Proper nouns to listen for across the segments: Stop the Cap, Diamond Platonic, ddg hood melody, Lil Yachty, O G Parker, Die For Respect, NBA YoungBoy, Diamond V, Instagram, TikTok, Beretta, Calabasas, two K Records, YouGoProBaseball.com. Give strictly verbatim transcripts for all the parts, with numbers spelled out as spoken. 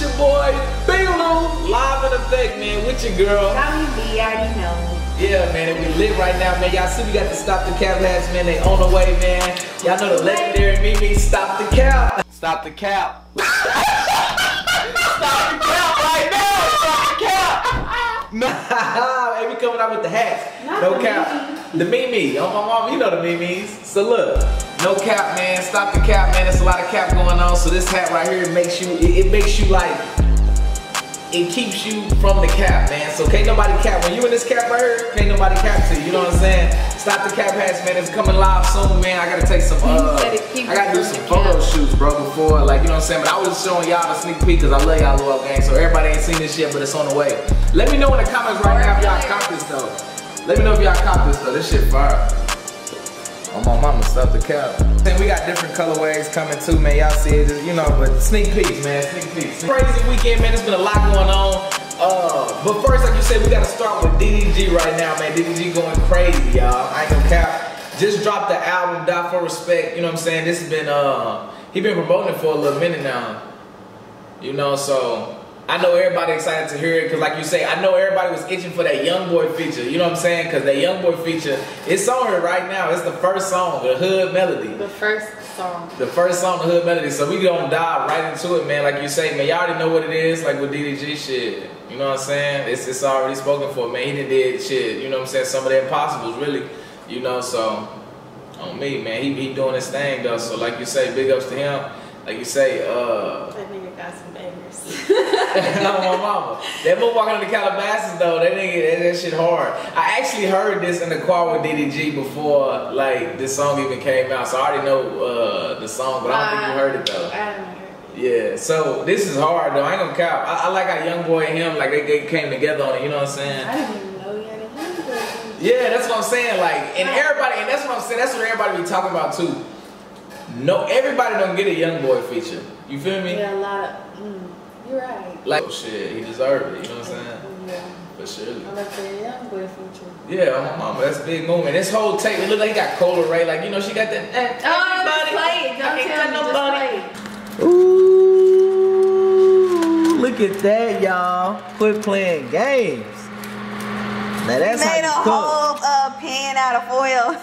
It's your boy, Balo, live in effect, man, with your girl. How you be, I already know. Yeah, man, and we lit right now, man. Y'all see we got to Stop the Cap hats, man. They on the way, man. Y'all know the legendary Mimi, Stop the Cap. Stop the Cap. Stop the Cap right now. Stop the Cap. No, hey, we coming out with the hats. Not no the cap. Mimi. The Mimi. Oh, my mom, you know the Mimis. So look. No cap, man. Stop the cap, man. There's a lot of cap going on. So this hat right here, it makes you, it, it makes you like, it keeps you from the cap, man. So can't nobody cap. When you in this cap right here, can't nobody cap to you. You know what I'm saying? Stop the cap hats, man. It's coming live soon, man. I gotta take some, uh, I gotta do some photo shoots, bro, before, like, you know what I'm saying? But I was showing y'all the sneak peek because I love y'all little gang. So everybody ain't seen this yet, but it's on the way. Let me know in the comments right now if y'all cop this, though. Let me know if y'all cop this, though. This shit fire. Oh, my mama, Stop the Cap. And we got different colorways coming too, man. Y'all see it, you know, but sneak peeks, man, sneak peeks. Crazy weekend, man, there's been a lot going on. Uh, but first, like you said, we gotta start with D D G right now, man. D D G going crazy, y'all. I ain't gonna cap. Just dropped the album, Die For Respect, you know what I'm saying? This has been, uh, he been promoting it for a little minute now. You know, so I know everybody excited to hear it, cause like you say, I know everybody was itching for that YoungBoy feature. You know what I'm saying? Cause that YoungBoy feature, it's on it right now. It's the first song, the Hood Melody. The first song. The first song, the Hood Melody. So we gonna dive right into it, man. Like you say, man, y'all already know what it is. Like with D D G shit, you know what I'm saying? It's it's already spoken for, man. He done did shit. You know what I'm saying? Some of the impossibles, really. You know, so on me, man. He be doing his thing though. So like you say, big ups to him. Like you say, uh. I think it got some bangers. Not my mama. That boy walking into Calabasas though, that nigga, that, that shit hard. I actually heard this in the choir with D D G before, like this song even came out. So I already know uh, the song, but I don't uh, think you heard it though. I haven't heard it. Yeah. So this is hard though. I ain't gonna cap. I, I like how YoungBoy and him, like they, they came together on it. You know what I'm saying? I didn't even know you had a YoungBoy. Yeah, that's what I'm saying. Like, and everybody, and that's what I'm saying. That's what everybody be talking about too. No, everybody don't get a YoungBoy feature. You feel me? Yeah, a lot. Mm. You're right. Like, oh shit, he deserved it, you know what I'm saying? Yeah. For sure. I like the YoungBoy feature. Yeah, my mama, that's a big moment. This whole tape, it look like he got Cola Ray, like, you know, she got that. Eh, oh, don't tell nobody. Play. Ooh, look at that, y'all. Quit playing games. Now that's made how you a cook. Whole uh, pan out of oil.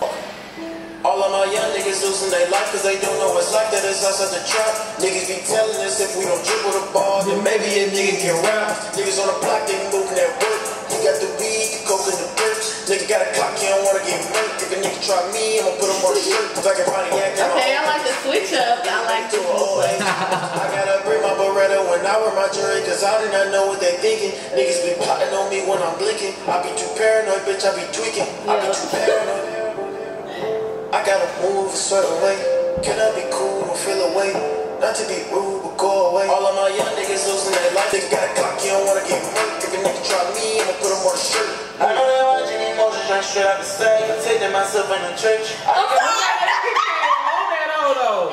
All of my young niggas losing their life cause they don't know what's like that is outside the trap. Niggas be telling us if we don't dribble the ball, then maybe a nigga can rap. Niggas on the block, they moving at work. You got the weed, the coke, and the bricks. Nigga got a clock, you don't wanna get murked. If a nigga try me, I'ma put him on the shirt. Cause I can find a yak. Okay, I like the switch up. I like to always. I gotta bring my Beretta when I wear my jewelry cause I do not know what they thinking. Niggas be plotting on me when I'm blinking. I be too paranoid, bitch, I be tweaking. I be too paranoid. I gotta move a certain way. Can I be cool or feel away? Not to be rude, but go away. All of my young niggas losing their life. They got a clock, you don't wanna get murked. If a nigga try me, I'ma put him on a shirt. I know that all your emotions run straight out the stage. I'm taking myself in the church. I can't hold that on though.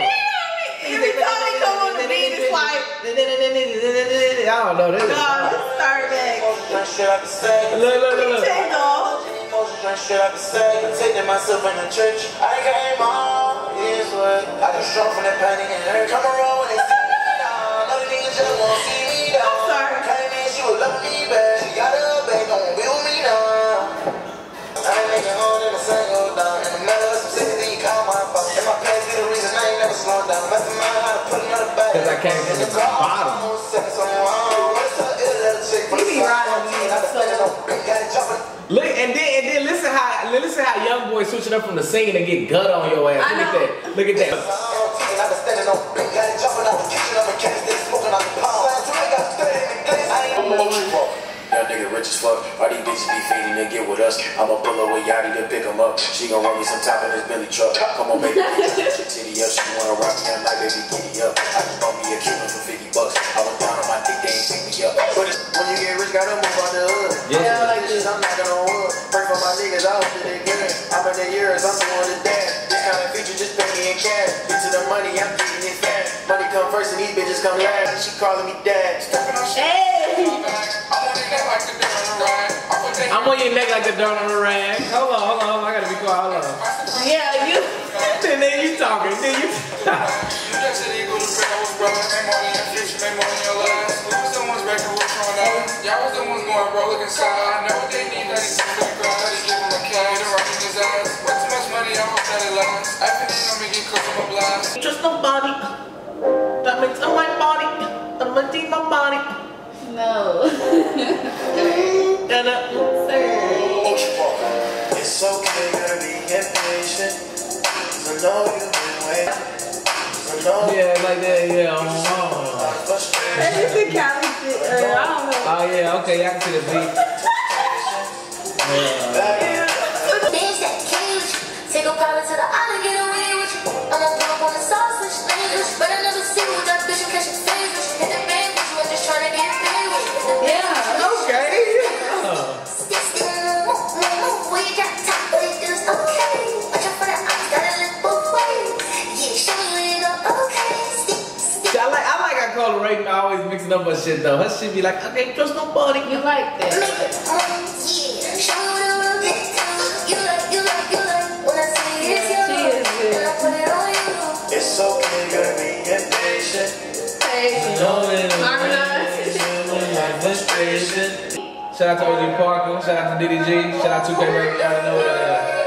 Every time they come on the beat, it's like. I don't know. No, sorry, man. Look, look, look. Shit I can say, I'm taking myself in the church. I came on, here's what I just show from the panic and hurt. Come around when they see me down. Other niggas just won't see me down. I'm sorry. Came in, she would love me back. She got her back, don't build me down. I ain't making home in a single down. In the middle of some sixty, you call my phone. And my past be the reason I ain't never slowed down. Must have known how to put another back. Cause I came from the bottom. You be riding me, I'm so. Look, and then and then listen how listen how YoungBoy switching up from the singing and get gut on your ass. Look at that. Look at that. That nigga rich as fuck. All these bitches be feeding they get with us. I'ma pull away Yachty to pick them up. She gon' run me some top in this Billy truck. Come on, baby, get your titty up. She wanna rock me that night, baby, giddy up. I just bought me a cuban for fifty bucks. I was down on my dick, they ain't pick me up. But when you get rich, gotta move on the hood. Yeah, like this, I'm knocking on wood. Pray for my niggas, I hope that they get it. I'm in their ears, I'm doing it bad. This kind of feature, just pay me in cash. Bitch to the money, I'm getting it fast. Money come first and these bitches come last. She calling me dad. I'm on your neck like the dirt on the rag. Hold on, hold on, hold on. I gotta be quiet. Hold on. Yeah, you. And then you talking. Then you. Y'all was the ones going roll looking side. Know what they need, that is to be gone. Just give them a cash, they're rocking his ass. Way too much money, I hope that it lasts. After this, I'm gonna get close to my blast. Just nobody that makes up my body. I'm gonna deep my body. No. It's okay to be impatient. I know you've been waiting. Yeah, like that, yeah. That is the Cali shit. Oh yeah, okay, I can see the beat. Yeah. Bitch, that cage. Take a pilot to the island, get away with you. I'm gonna throw up on the sauce, switch things. But I never see with that bitch, you catch your fingers. Hit the band, bitch, we're just trying to get paid with you. Yeah, okay. Right now, always mixing up her shit though. Her shit be like, okay, trust nobody. You like that? It's okay to be impatient. Shout out to O G Parker. Shout out to D D G. Shout out to two K Records. Y'all know that.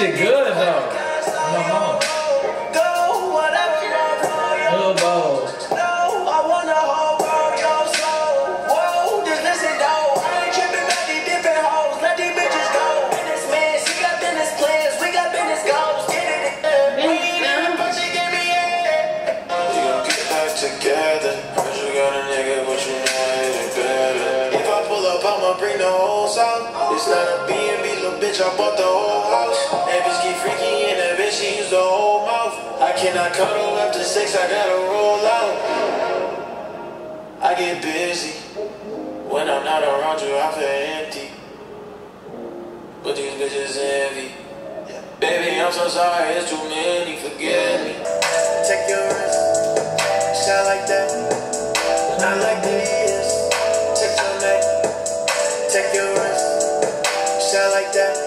Shit good though. My mom. Go whatever you want. No, I want a whole world, your soul. Whoa, just listen though. I ain't tripping about these different hoes. Let these bitches go. Business man, she got business plans. We got business goals. Get it. We ain't never punching, give me it. We gon' get back together. Cause you got a nigga, but you know it better. If I pull up, I'ma bring the whole song. It's not a B and B, little bitch, I bought the whole house. That bitch get freaky and that bitch, she use the whole mouth. I cannot cuddle after sex, I gotta roll out. I get busy. When I'm not around you, I feel empty. But these bitches envy. Yeah. Baby, I'm so sorry, it's too many, forgive me. Take your rest, shine like that, not like this. Take your neck, take your rest, shine like that.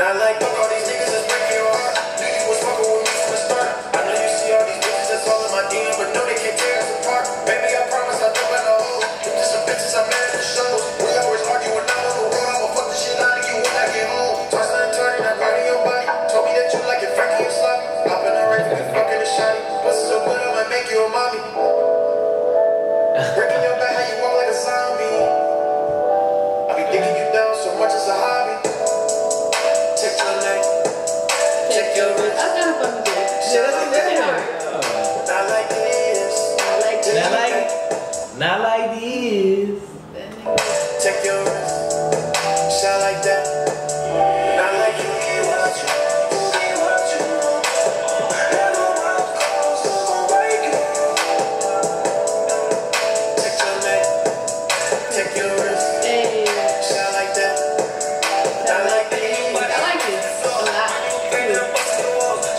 Not like fuck all these niggas that's breaking your heart. Niggas was fucking with me from the start. I know you see all these bitches that's all in my D M, but no, they can't tear us apart. Baby, I promise I don't let her hold. You just some bitches I met at the shows. We always argue when I'm on the road. I'ma fuck the shit out of you when I get home. Toss and turn, I party your body. Told me that you like it, Frankie and sloppy. Hop in the race, we fucking a shotty. Bustin' so good, I might make you a mommy. Breaking your back, how you walk like a zombie. I be digging you down so much as a hobby. Not like this. Take your rest. Shine like that. Not like you. Take your neck. Take your rest. Shine like that. Not like this. But I like this a lot.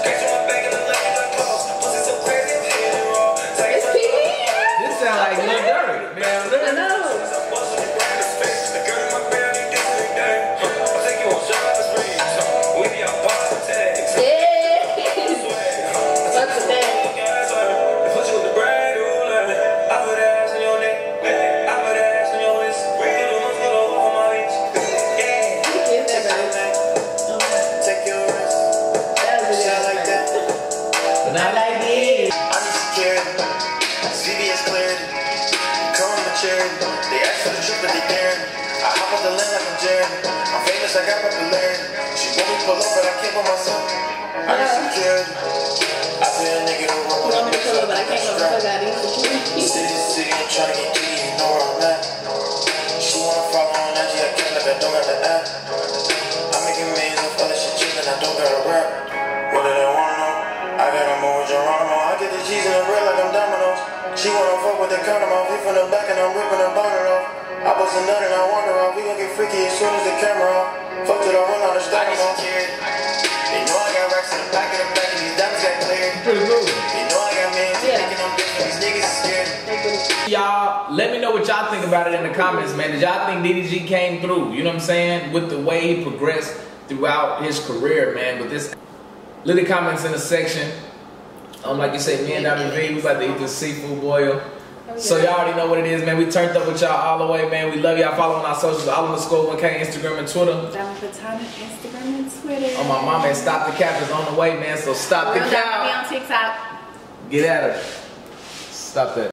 This sound like love. Man, I know. I got my Larry. She made me pull up, but I can't by myself. I got security. I feel a nigga don't want to pull up, but I can't go fuck out of here. City to city, I'm trying to get key, you know where I'm at. She wanna follow on I G, I can't like I don't got the app. I'm making millions of other shit cheap and I don't got a rap. What do they wanna know? I got a more Geronimo. I get the G's in the red like I'm dominoes. She wanna fuck with the counter off. We from the back and I'm ripping the bonnet off. I bust a nut and I wander off, we gon' get freaky as soon as the camera off. Fuck till I run out of stock, I'm on. They know I got racks in the back of the back and these diamonds got cleared. They know I got men taking them bitches and these niggas scared. Y'all, let me know what y'all think about it in the comments, man. Did y'all think D D G came through, you know what I'm saying? With the way he progressed throughout his career, man. But this, little comments in the section. Um, like you said, me and Diamond V, we about to eat this seafood boil. So y'all already know what it is, man. We turned up with y'all all the way, man. We love y'all. Follow on our socials, all on the score, one K, Instagram and Twitter. Diamond Platonic, Instagram and Twitter. Oh, my mama, and Stop the Cap is on the way, man. So stop the cap. Real Diamond V on TikTok. Get at it. Stop that.